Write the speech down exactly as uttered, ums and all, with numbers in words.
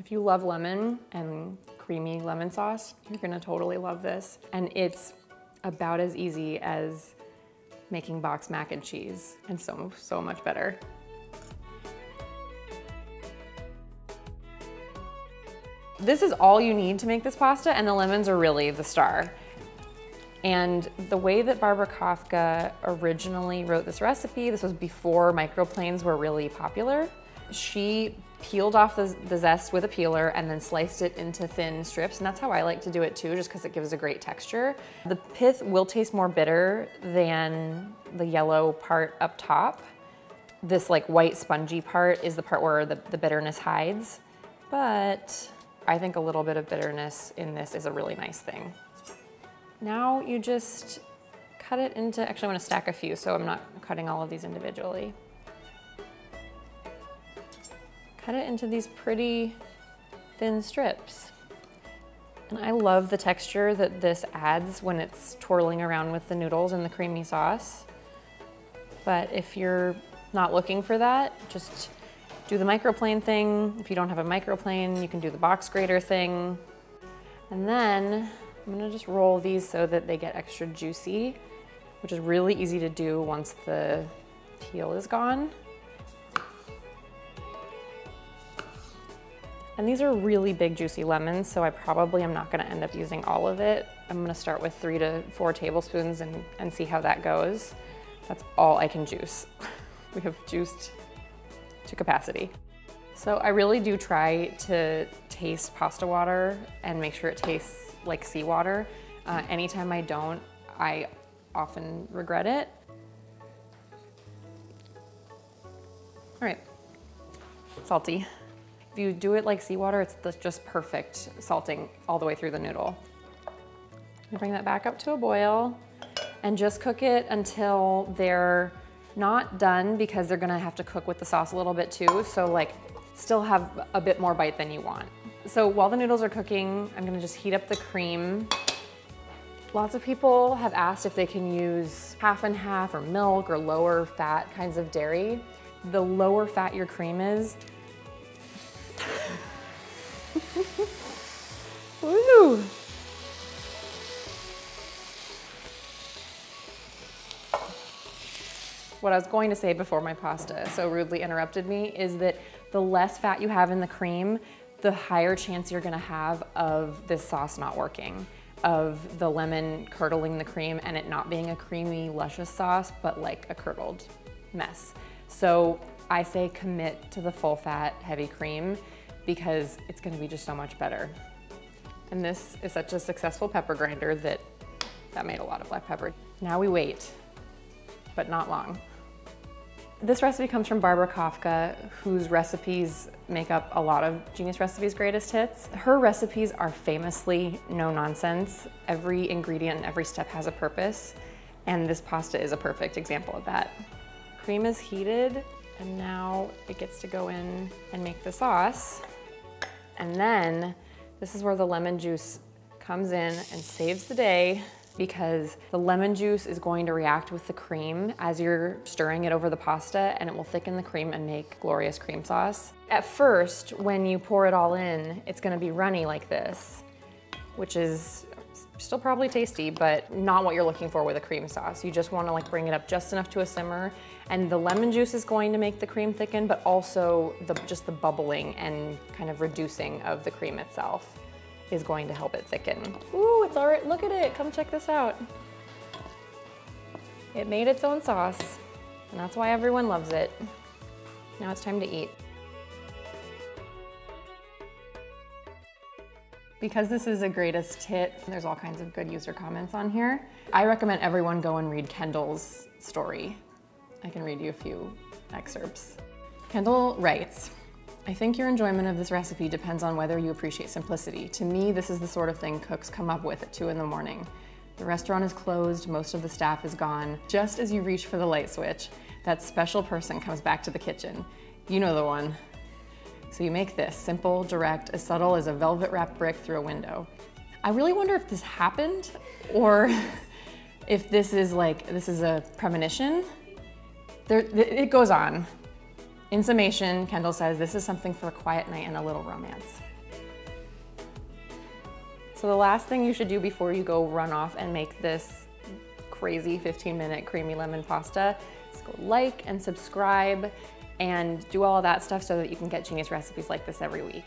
If you love lemon and creamy lemon sauce, you're gonna totally love this. And it's about as easy as making boxed mac and cheese, and so, so much better. This is all you need to make this pasta, and the lemons are really the star. And the way that Barbara Kafka originally wrote this recipe, this was before microplanes were really popular, she peeled off the, the zest with a peeler and then sliced it into thin strips, and that's how I like to do it too, just because it gives a great texture. The pith will taste more bitter than the yellow part up top. This like white spongy part is the part where the, the bitterness hides, but I think a little bit of bitterness in this is a really nice thing. Now you just cut it into, actually I'm gonna stack a few, so I'm not cutting all of these individually. Cut it into these pretty thin strips. And I love the texture that this adds when it's twirling around with the noodles and the creamy sauce. But if you're not looking for that, just do the microplane thing. If you don't have a microplane, you can do the box grater thing. And then I'm gonna just roll these so that they get extra juicy, which is really easy to do once the peel is gone. And these are really big juicy lemons, so I probably am not gonna end up using all of it. I'm gonna start with three to four tablespoons and, and see how that goes. That's all I can juice. We have juiced to capacity. So I really do try to taste pasta water and make sure it tastes like seawater. Uh, anytime I don't, I often regret it. All right, salty. If you do it like seawater, it's just perfect salting all the way through the noodle. You bring that back up to a boil and just cook it until they're not done, because they're gonna have to cook with the sauce a little bit too, so like still have a bit more bite than you want. So while the noodles are cooking, I'm gonna just heat up the cream. Lots of people have asked if they can use half and half or milk or lower fat kinds of dairy. The lower fat your cream is, woo! What I was going to say before my pasta so rudely interrupted me is that the less fat you have in the cream, the higher chance you're gonna have of this sauce not working, of the lemon curdling the cream and it not being a creamy, luscious sauce, but like a curdled mess. So I say commit to the full fat, heavy cream, because it's gonna be just so much better. And this is such a successful pepper grinder that that made a lot of black pepper. Now we wait, but not long. This recipe comes from Barbara Kafka, whose recipes make up a lot of Genius Recipes' greatest hits. Her recipes are famously no-nonsense. Every ingredient and every step has a purpose, and this pasta is a perfect example of that. Cream is heated, and now it gets to go in and make the sauce. And then, this is where the lemon juice comes in and saves the day, because the lemon juice is going to react with the cream as you're stirring it over the pasta, and it will thicken the cream and make glorious cream sauce. At first, when you pour it all in, it's gonna be runny like this, which is still probably tasty, but not what you're looking for with a cream sauce. You just wanna like bring it up just enough to a simmer, and the lemon juice is going to make the cream thicken, but also the, just the bubbling and kind of reducing of the cream itself is going to help it thicken. Ooh, it's all right, look at it, come check this out. It made its own sauce, and that's why everyone loves it. Now it's time to eat. Because this is a greatest hit, there's all kinds of good user comments on here. I recommend everyone go and read Kendall's story. I can read you a few excerpts. Kendall writes, "I think your enjoyment of this recipe depends on whether you appreciate simplicity. To me, this is the sort of thing cooks come up with at two in the morning. The restaurant is closed, most of the staff is gone. Just as you reach for the light switch, that special person comes back to the kitchen. You know the one. So you make this, simple, direct, as subtle as a velvet-wrapped brick through a window." I really wonder if this happened, or if this is like, this is a premonition. There, it goes on. In summation, Kendall says this is something for a quiet night and a little romance. So the last thing you should do before you go run off and make this crazy fifteen minute creamy lemon pasta is go like and subscribe and do all of that stuff so that you can get genius recipes like this every week.